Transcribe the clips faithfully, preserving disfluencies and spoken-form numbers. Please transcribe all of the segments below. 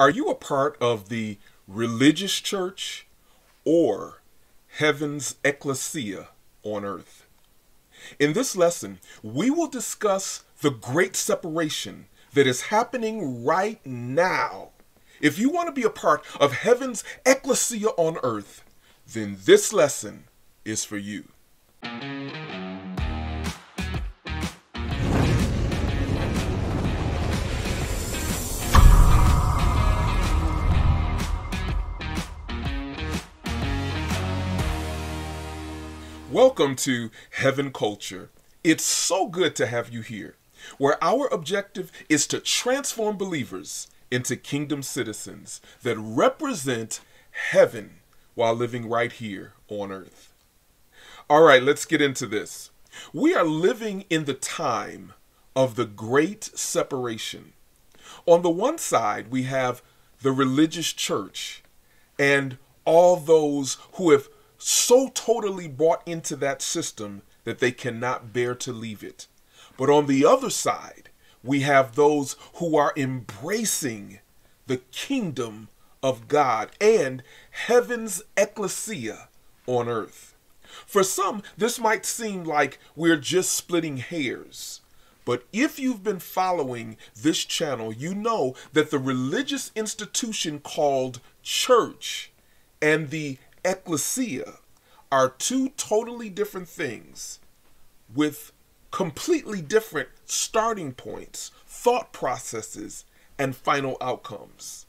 Are you a part of the religious church or Heaven's Ekklesia on earth? In this lesson, we will discuss the great separation that is happening right now. If you want to be a part of Heaven's Ekklesia on earth, then this lesson is for you. Welcome to Heaven Culture. It's so good to have you here, where our objective is to transform believers into kingdom citizens that represent heaven while living right here on earth. All right, let's get into this. We are living in the time of the great separation. On the one side, we have the religious church and all those who have so totally bought into that system that they cannot bear to leave it. But on the other side, we have those who are embracing the kingdom of God and Heaven's Ekklesia on earth. For some, this might seem like we're just splitting hairs. But if you've been following this channel, you know that the religious institution called church and the Ekklesia are two totally different things with completely different starting points, thought processes, and final outcomes.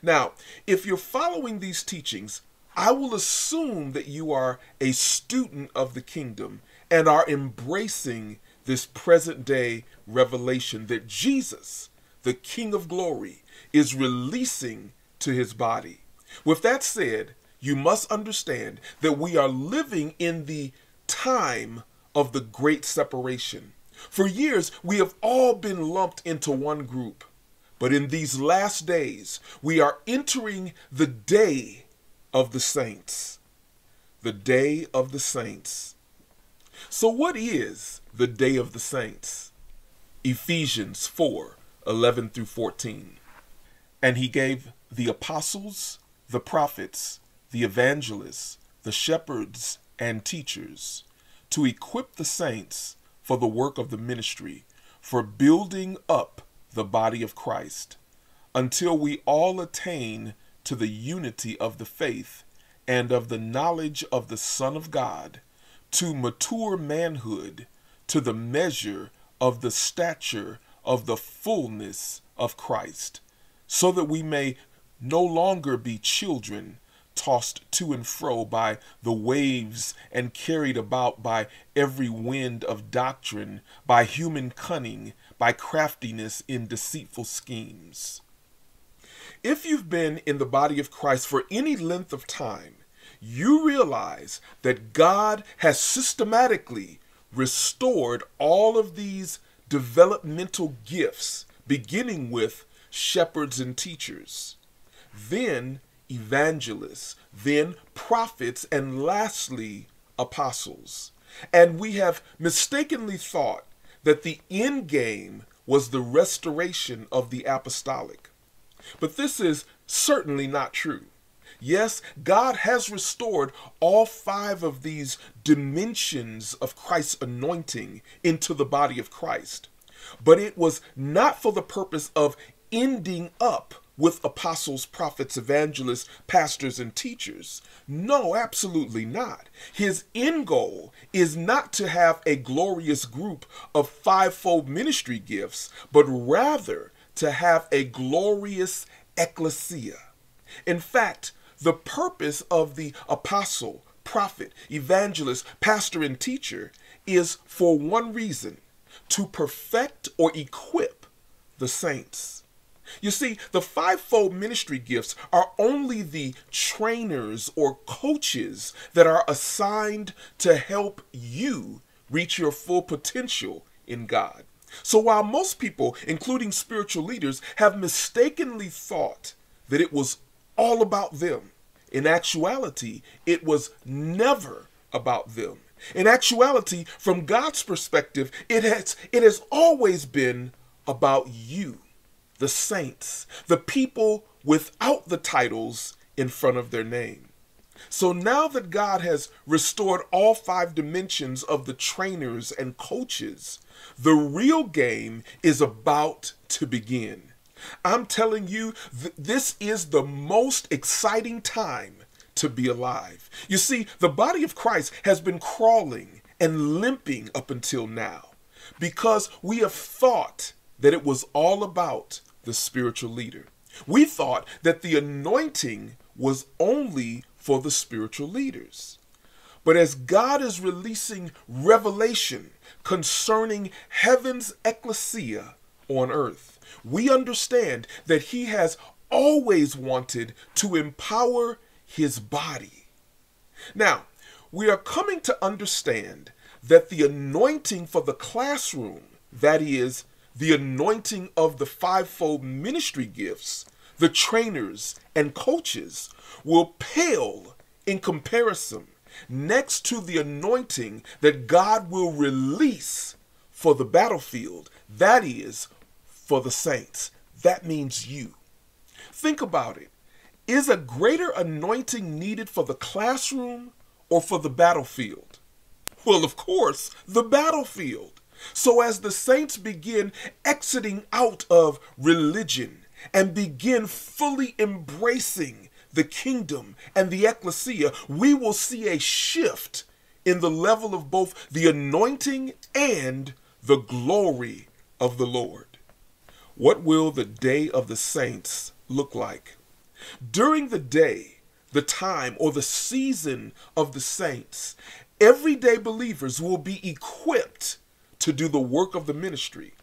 Now, if you're following these teachings, I will assume that you are a student of the kingdom and are embracing this present-day revelation that Jesus, the King of Glory, is releasing to his body. With that said, you must understand that we are living in the time of the great separation. For years, we have all been lumped into one group. But in these last days, we are entering the day of the saints. The day of the saints. So what is the day of the saints? Ephesians four, eleven through fourteen. And he gave the apostles, the prophets, the evangelists, the shepherds, and teachers, to equip the saints for the work of the ministry, for building up the body of Christ, until we all attain to the unity of the faith and of the knowledge of the Son of God, to mature manhood, to the measure of the stature of the fullness of Christ, so that we may no longer be children, tossed to and fro by the waves and carried about by every wind of doctrine, by human cunning, by craftiness in deceitful schemes. If you've been in the body of Christ for any length of time, you realize that God has systematically restored all of these developmental gifts, beginning with shepherds and teachers, then evangelists, then prophets, and lastly, apostles. And we have mistakenly thought that the end game was the restoration of the apostolic. But this is certainly not true. Yes, God has restored all five of these dimensions of Christ's anointing into the body of Christ. But it was not for the purpose of ending up with apostles, prophets, evangelists, pastors, and teachers. No, absolutely not. His end goal is not to have a glorious group of fivefold ministry gifts, but rather to have a glorious Ekklesia. In fact, the purpose of the apostle, prophet, evangelist, pastor, and teacher is for one reason: to perfect or equip the saints. You see, the fivefold ministry gifts are only the trainers or coaches that are assigned to help you reach your full potential in God. So while most people, including spiritual leaders, have mistakenly thought that it was all about them, in actuality, it was never about them. In actuality, from God's perspective, it has, it has always been about you. the saints, the people without the titles in front of their name. So now that God has restored all five dimensions of the trainers and coaches, the real game is about to begin. I'm telling you, th this is the most exciting time to be alive. You see, the body of Christ has been crawling and limping up until now because we have thought that it was all about the spiritual leader. We thought that the anointing was only for the spiritual leaders. But as God is releasing revelation concerning heaven's ecclesia on earth, we understand that he has always wanted to empower his body. Now, we are coming to understand that the anointing for the classroom, that is, the anointing of the fivefold ministry gifts, the trainers and coaches, will pale in comparison next to the anointing that God will release for the battlefield, that is, for the saints. That means you. Think about it. Is a greater anointing needed for the classroom or for the battlefield? Well, of course, the battlefield. So as the saints begin exiting out of religion and begin fully embracing the kingdom and the ecclesia, we will see a shift in the level of both the anointing and the glory of the Lord. What will the day of the saints look like? During the day, the time or the season of the saints, everyday believers will be equipped to do the work of the ministry.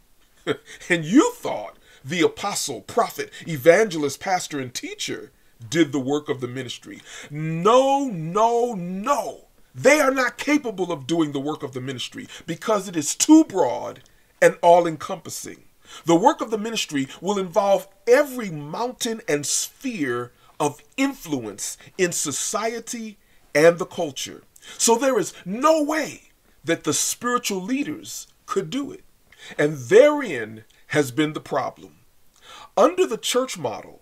And you thought the apostle, prophet, evangelist, pastor, and teacher did the work of the ministry. No, no, no. They are not capable of doing the work of the ministry because it is too broad and all-encompassing. The work of the ministry will involve every mountain and sphere of influence in society and the culture. So there is no way that the spiritual leaders could do it. And therein has been the problem. Under the church model,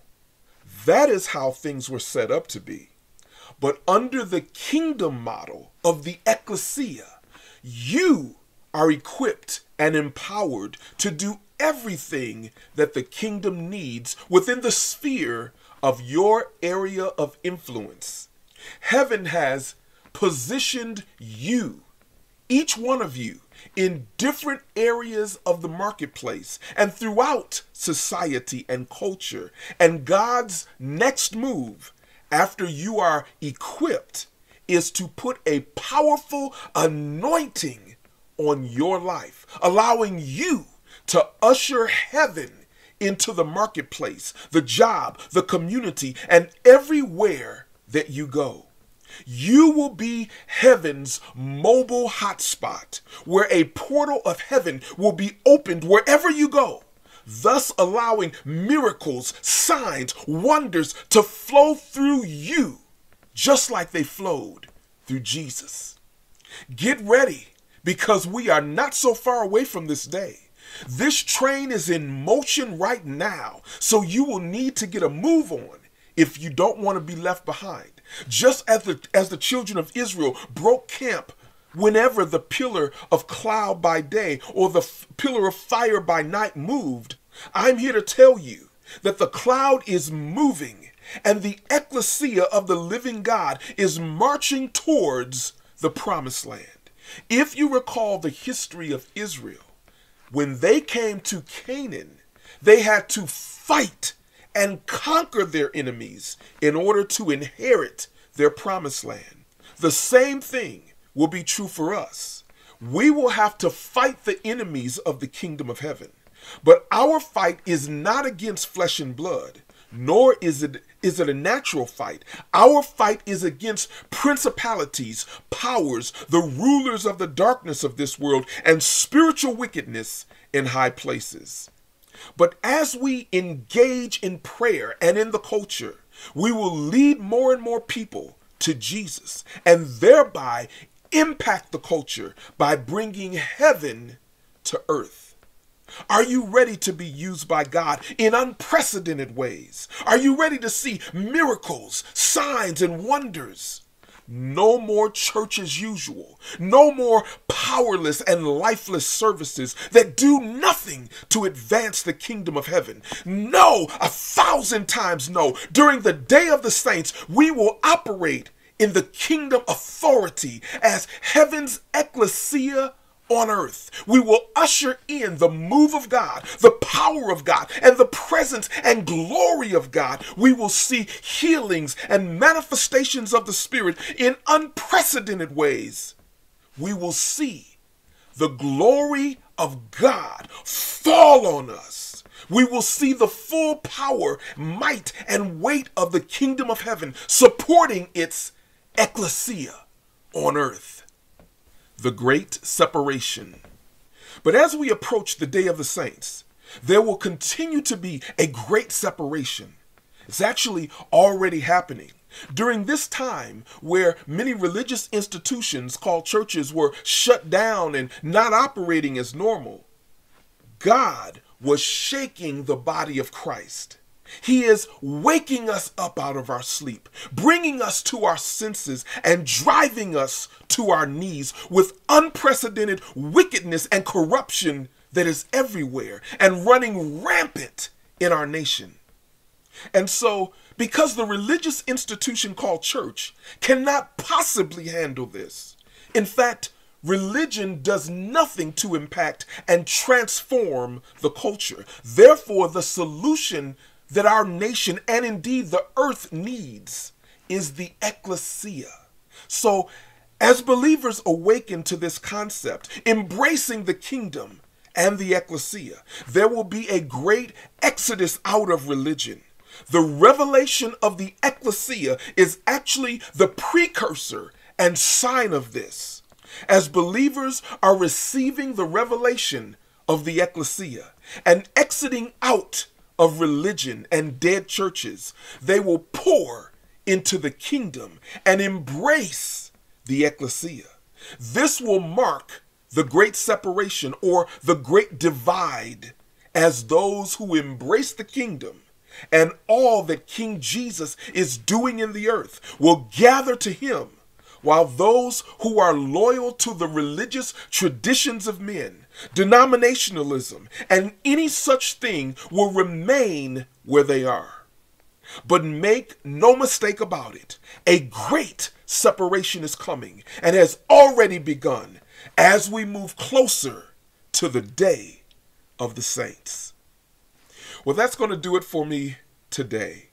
that is how things were set up to be. But under the kingdom model of the ecclesia, you are equipped and empowered to do everything that the kingdom needs within the sphere of your area of influence. Heaven has positioned you, each one of you, in different areas of the marketplace and throughout society and culture. And God's next move after you are equipped is to put a powerful anointing on your life, allowing you to usher heaven into the marketplace, the job, the community, and everywhere that you go. You will be heaven's mobile hotspot, where a portal of heaven will be opened wherever you go, thus allowing miracles, signs, wonders to flow through you, just like they flowed through Jesus. Get ready, because we are not so far away from this day. This train is in motion right now, so you will need to get a move on if you don't want to be left behind. Just as the, as the children of Israel broke camp whenever the pillar of cloud by day or the pillar of fire by night moved, I'm here to tell you that the cloud is moving and the ecclesia of the living God is marching towards the promised land. If you recall the history of Israel, when they came to Canaan, they had to fight and conquer their enemies in order to inherit their promised land. The same thing will be true for us. We will have to fight the enemies of the kingdom of heaven. But our fight is not against flesh and blood, nor is it, is it a natural fight. Our fight is against principalities, powers, the rulers of the darkness of this world, and spiritual wickedness in high places. But as we engage in prayer and in the culture, we will lead more and more people to Jesus and thereby impact the culture by bringing heaven to earth. Are you ready to be used by God in unprecedented ways? Are you ready to see miracles, signs, and wonders? No more church as usual. No more powerless and lifeless services that do nothing to advance the kingdom of heaven. No, a thousand times no. During the day of the saints, we will operate in the kingdom authority as heaven's Ekklesia on earth. We will usher in the move of God, the power of God, and the presence and glory of God. We will see healings and manifestations of the Spirit in unprecedented ways. We will see the glory of God fall on us. We will see the full power, might, and weight of the kingdom of heaven supporting its Ekklesia on earth. The great separation. But as we approach the day of the saints, there will continue to be a great separation. It's actually already happening. During this time where many religious institutions called churches were shut down and not operating as normal, God was shaking the body of Christ. He is waking us up out of our sleep, bringing us to our senses, and driving us to our knees with unprecedented wickedness and corruption that is everywhere and running rampant in our nation. And so, because the religious institution called church cannot possibly handle this, in fact, religion does nothing to impact and transform the culture. Therefore, the solution that our nation and indeed the earth needs is the Ekklesia. So as believers awaken to this concept, embracing the kingdom and the Ekklesia, there will be a great exodus out of religion. The revelation of the Ekklesia is actually the precursor and sign of this. As believers are receiving the revelation of the Ekklesia and exiting out of religion and dead churches, they will pour into the kingdom and embrace the Ekklesia. This will mark the great separation or the great divide as those who embrace the kingdom and all that King Jesus is doing in the earth will gather to him, while those who are loyal to the religious traditions of men, denominationalism, and any such thing will remain where they are. But make no mistake about it, a great separation is coming and has already begun as we move closer to the day of the saints. Well, that's going to do it for me today.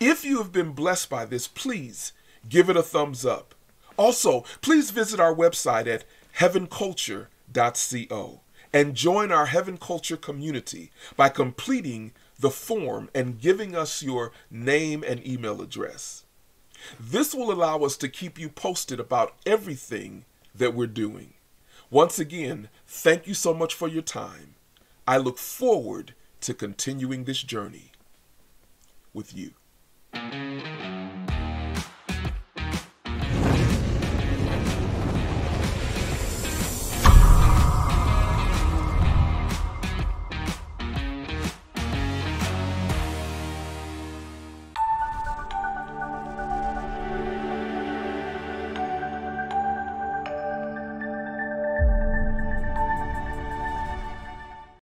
If you have been blessed by this, please give it a thumbs up. Also, please visit our website at heaven culture dot co and join our Heaven Culture community by completing the form and giving us your name and email address. This will allow us to keep you posted about everything that we're doing. Once again, thank you so much for your time. I look forward to continuing this journey with you.